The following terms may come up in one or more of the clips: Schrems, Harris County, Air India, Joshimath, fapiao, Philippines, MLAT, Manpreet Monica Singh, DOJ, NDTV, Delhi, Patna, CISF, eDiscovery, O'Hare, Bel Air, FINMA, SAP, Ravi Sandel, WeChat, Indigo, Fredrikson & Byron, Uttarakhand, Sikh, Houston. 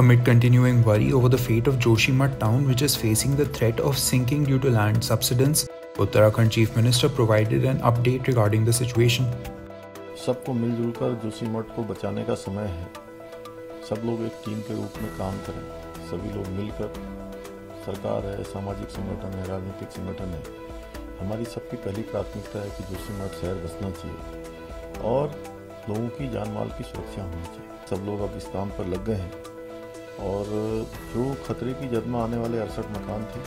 amid continuing worry over the fate of Joshimath town, which is facing the threat of sinking due to land subsidence, Uttarakhand Chief Minister provided an update regarding the situation. सबको मिलजुल कर जोशीमठ को बचाने का समय है। सब लोग एक टीम के रूप में काम करें। सभी लोग मिलकर, सरकार है, सामाजिक संगठन है, राजनीतिक संगठन है, हमारी सबकी पहली प्राथमिकता है कि जोशीमठ शहर बसना चाहिए और लोगों की जान माल की सुरक्षा होनी चाहिए। सब लोग अब इस काम पर लग गए हैं और जो खतरे की जद में आने वाले 68 मकान थे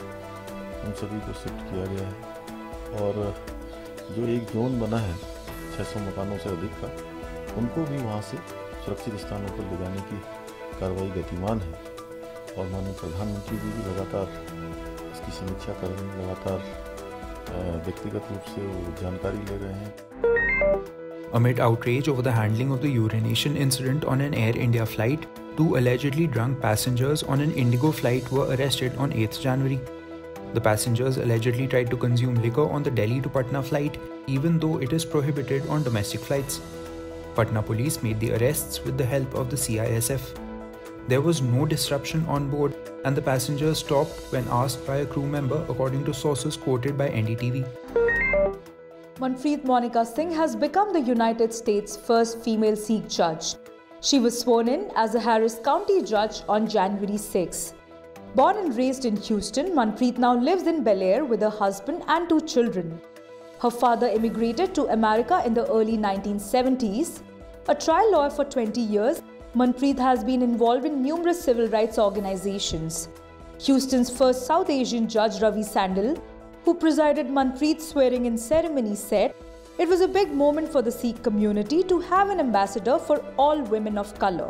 उन सभी को शिफ्ट किया गया है और जो एक जोन बना है 600 मकानों से अधिक का, उनको भी वहां से सुरक्षित स्थानों पर ले जाने की कार्रवाई गतिमान है और माननीय प्रधानमंत्री जी भी लगातार इसकी समीक्षा कर रहे हैं, लगातार व्यक्तिगत रूप से वो जानकारी ले रहे हैं। Amid outrage over the handling of the urination incident on an Air India flight, 2 allegedly drunk passengers on an Indigo flight were arrested on 8th January. The passengers allegedly tried to consume liquor on the Delhi to Patna flight, even though it is prohibited on domestic flights. Patna police made the arrests with the help of the CISF. There was no disruption on board and the passengers stopped when asked by a crew member, according to sources quoted by NDTV. Manpreet Monica Singh has become the United States' first female Sikh judge. She was sworn in as a Harris County judge on January 6. Born and raised in Houston, Manpreet now lives in Bel Air with her husband and 2 children. Her father immigrated to America in the early 1970s. A trial lawyer for 20 years, Manpreet has been involved in numerous civil rights organizations. Houston's first South Asian judge, Ravi Sandel, who presided Manpreet's swearing-in ceremony, said, "It was a big moment for the Sikh community to have an ambassador for all women of color."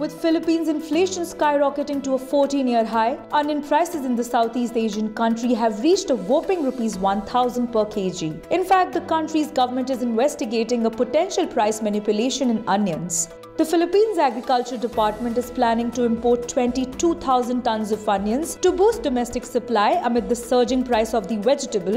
With Philippines inflation skyrocketing to a 14-year high, onion prices in the Southeast Asian country have reached a whopping ₹1,000 per kg. In fact, the country's government is investigating a potential price manipulation in onions. The Philippines Agriculture Department is planning to import 22,000 tons of onions to boost domestic supply amid the surging price of the vegetable,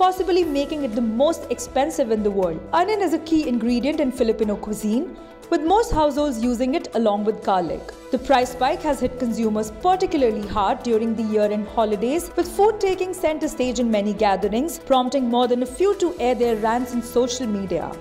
possibly making it the most expensive in the world. Onion is a key ingredient in Filipino cuisine, with most households using it along with garlic. The price spike has hit consumers particularly hard during the year-end holidays, with food taking center stage in many gatherings, prompting more than a few to air their rants on social media.